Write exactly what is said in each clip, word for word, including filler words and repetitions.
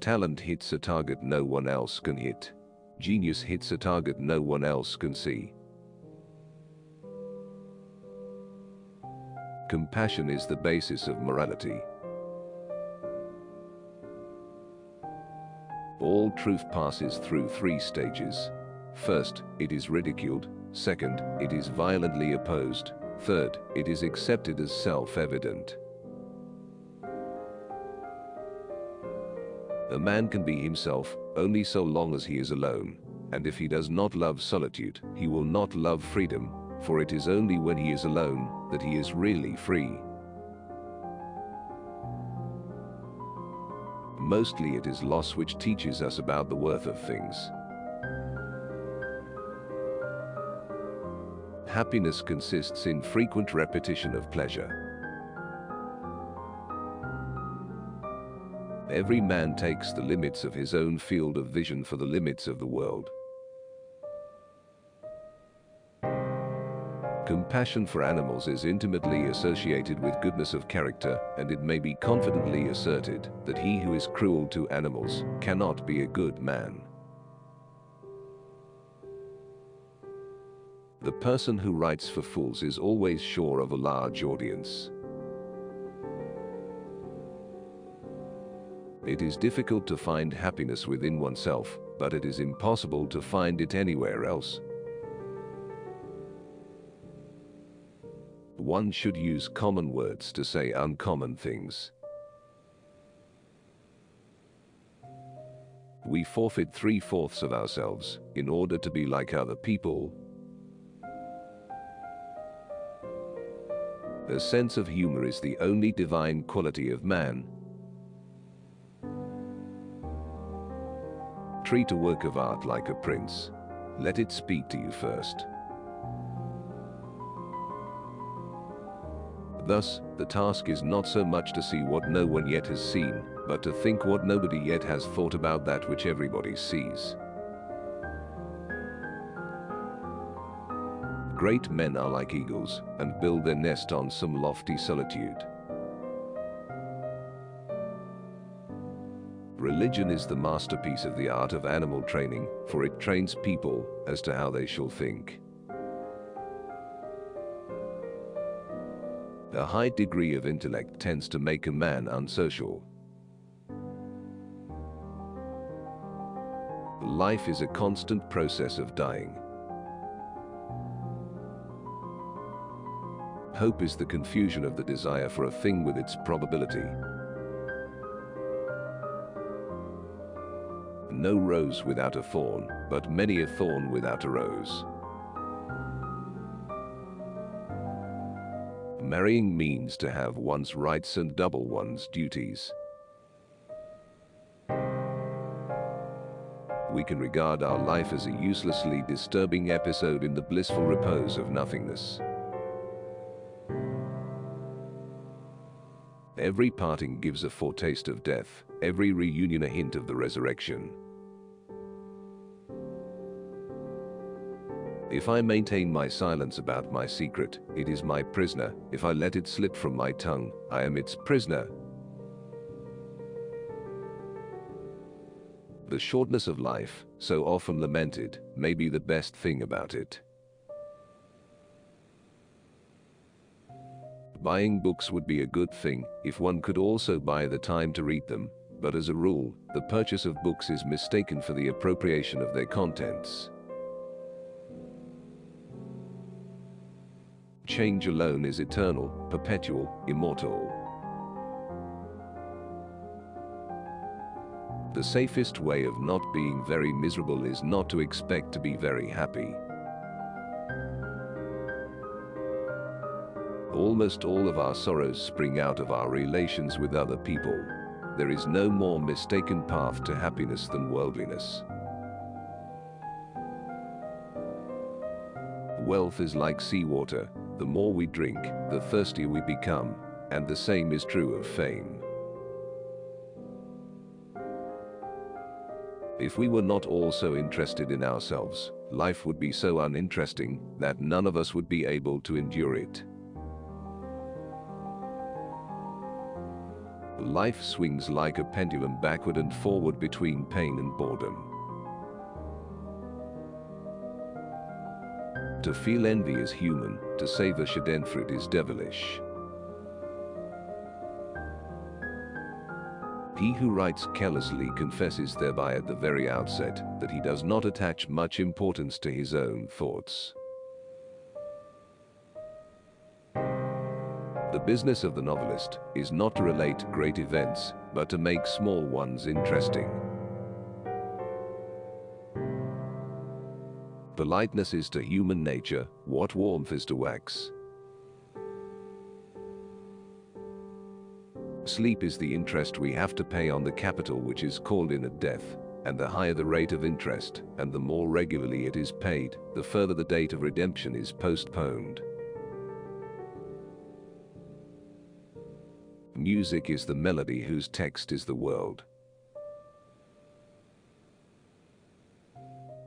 Talent hits a target no one else can hit. Genius hits a target no one else can see. Compassion is the basis of morality. All truth passes through three stages. First, it is ridiculed. Second, it is violently opposed. Third, it is accepted as self-evident. A man can be himself only so long as he is alone, and if he does not love solitude, he will not love freedom, for it is only when he is alone that he is really free. Mostly it is loss which teaches us about the worth of things. Happiness consists in frequent repetition of pleasure. Every man takes the limits of his own field of vision for the limits of the world. Compassion for animals is intimately associated with goodness of character, and it may be confidently asserted that he who is cruel to animals cannot be a good man. The person who writes for fools is always sure of a large audience. It is difficult to find happiness within oneself, but it is impossible to find it anywhere else. One should use common words to say uncommon things. We forfeit three-fourths of ourselves in order to be like other people. A sense of humor is the only divine quality of man. Treat a work of art like a prince. Let it speak to you first. Thus, the task is not so much to see what no one yet has seen, but to think what nobody yet has thought about that which everybody sees. Great men are like eagles, and build their nest on some lofty solitude. Religion is the masterpiece of the art of animal training, for it trains people as to how they shall think. A high degree of intellect tends to make a man unsocial. Life is a constant process of dying. Hope is the confusion of the desire for a thing with its probability. No rose without a thorn, but many a thorn without a rose. Marrying means to have one's rights and double one's duties. We can regard our life as a uselessly disturbing episode in the blissful repose of nothingness. Every parting gives a foretaste of death, every reunion a hint of the resurrection. If I maintain my silence about my secret, it is my prisoner. If I let it slip from my tongue, I am its prisoner. The shortness of life, so often lamented, may be the best thing about it. Buying books would be a good thing if one could also buy the time to read them, but as a rule, the purchase of books is mistaken for the appropriation of their contents. Change alone is eternal, perpetual, immortal. The safest way of not being very miserable is not to expect to be very happy. Almost all of our sorrows spring out of our relations with other people. There is no more mistaken path to happiness than worldliness. Wealth is like seawater. The more we drink, the thirstier we become, and the same is true of fame. If we were not all so interested in ourselves, life would be so uninteresting that none of us would be able to endure it. Life swings like a pendulum backward and forward between pain and boredom. To feel envy is human, to savor schadenfreude is devilish. He who writes carelessly confesses thereby at the very outset that he does not attach much importance to his own thoughts. The business of the novelist is not to relate great events, but to make small ones interesting. Politeness is to human nature what warmth is to wax. Sleep is the interest we have to pay on the capital which is called in at death, and the higher the rate of interest, and the more regularly it is paid, the further the date of redemption is postponed. Music is the melody whose text is the world.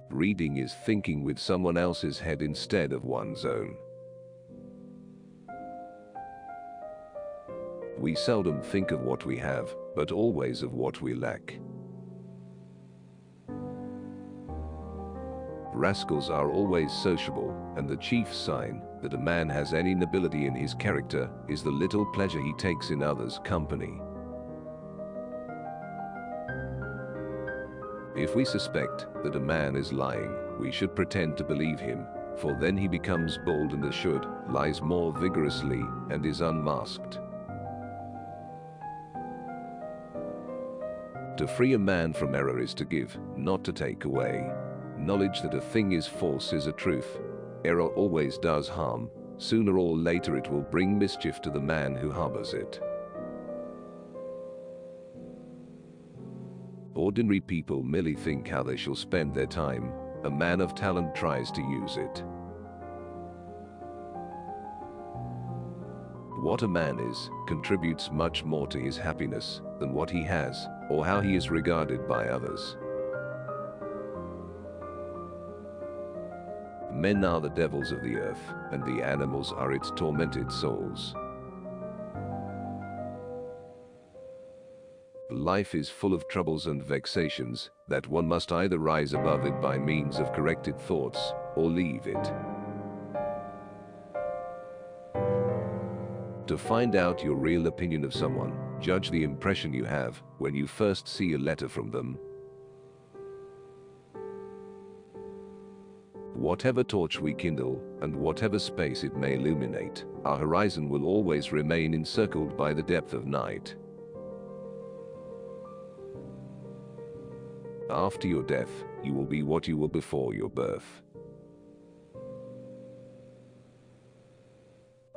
Reading is thinking with someone else's head instead of one's own. We seldom think of what we have, but always of what we lack. Rascals are always sociable, and the chief sign that a man has any nobility in his character is the little pleasure he takes in others' company. If we suspect that a man is lying, we should pretend to believe him, for then he becomes bold and assured, lies more vigorously, and is unmasked. To free a man from error is to give, not to take away. Knowledge that a thing is false is a truth. Error always does harm. Sooner or later it will bring mischief to the man who harbors it. Ordinary people merely think how they shall spend their time. A man of talent tries to use it. What a man is contributes much more to his happiness than what he has, or how he is regarded by others. Men are the devils of the earth, and the animals are its tormented souls. Life is full of troubles and vexations, that one must either rise above it by means of corrected thoughts, or leave it. To find out your real opinion of someone, judge the impression you have when you first see a letter from them. Whatever torch we kindle, and whatever space it may illuminate, our horizon will always remain encircled by the depth of night. After your death, you will be what you were before your birth.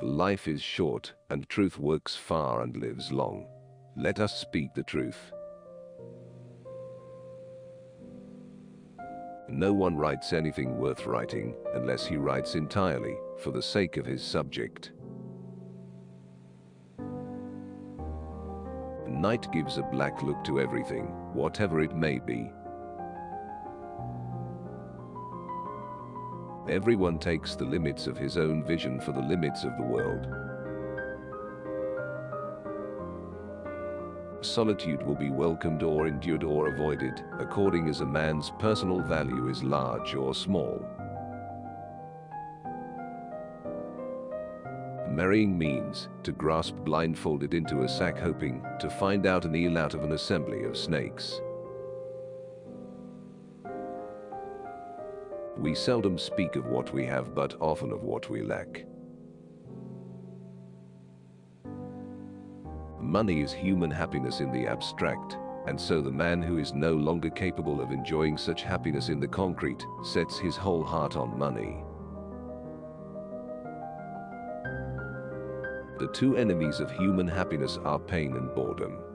Life is short, and truth works far and lives long. Let us speak the truth. No one writes anything worth writing, unless he writes entirely, for the sake of his subject. Night gives a black look to everything, whatever it may be. Everyone takes the limits of his own vision for the limits of the world. Solitude will be welcomed or endured or avoided, according as a man's personal value is large or small. Marrying means to grasp blindfolded into a sack, hoping to find out an eel out of an assembly of snakes. We seldom speak of what we have, but often of what we lack. Money is human happiness in the abstract, and so the man who is no longer capable of enjoying such happiness in the concrete sets his whole heart on money. The two enemies of human happiness are pain and boredom.